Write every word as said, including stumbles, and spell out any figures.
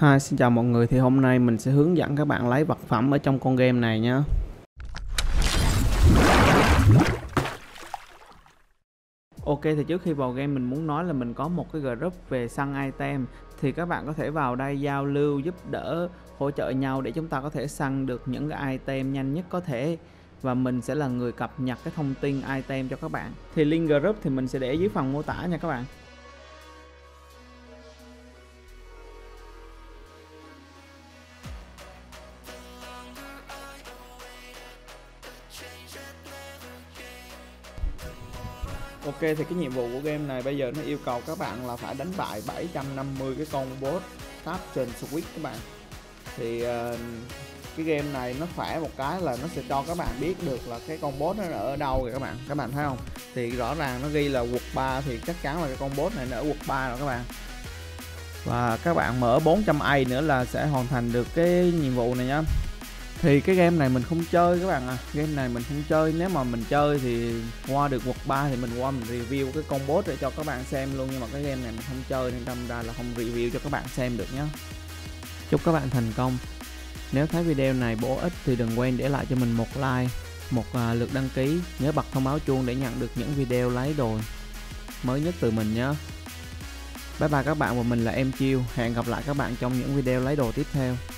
Hi, xin chào mọi người. Thì hôm nay mình sẽ hướng dẫn các bạn lấy vật phẩm ở trong con game này nhé. Ok, thì trước khi vào game mình muốn nói là mình có một cái group về săn item. Thì các bạn có thể vào đây giao lưu, giúp đỡ, hỗ trợ nhau để chúng ta có thể săn được những cái item nhanh nhất có thể. Và mình sẽ là người cập nhật cái thông tin item cho các bạn. Thì link group thì mình sẽ để dưới phần mô tả nha các bạn. Ok, thì cái nhiệm vụ của game này bây giờ nó yêu cầu các bạn là phải đánh bại bảy trăm năm mươi cái con boss táp trên Switch các bạn. Thì uh, cái game này nó khỏe một cái là nó sẽ cho các bạn biết được là cái con boss nó ở đâu rồi các bạn. Các bạn thấy không? Thì rõ ràng nó ghi là World ba thì chắc chắn là cái con boss này nó ở World ba rồi các bạn. Và các bạn mở bốn trăm A nữa là sẽ hoàn thành được cái nhiệm vụ này nhá. Thì cái game này mình không chơi các bạn à. Game này mình không chơi, nếu mà mình chơi thì qua được World ba thì mình qua mình review cái con boss để cho các bạn xem luôn. Nhưng mà cái game này mình không chơi nên đâm ra là không review cho các bạn xem được nhé. Chúc các bạn thành công. Nếu thấy video này bổ ích thì đừng quên để lại cho mình một like, một lượt đăng ký. Nhớ bật thông báo chuông để nhận được những video lấy đồ mới nhất từ mình nhé. Bye bye các bạn, và mình là em Chiêu. Hẹn gặp lại các bạn trong những video lấy đồ tiếp theo.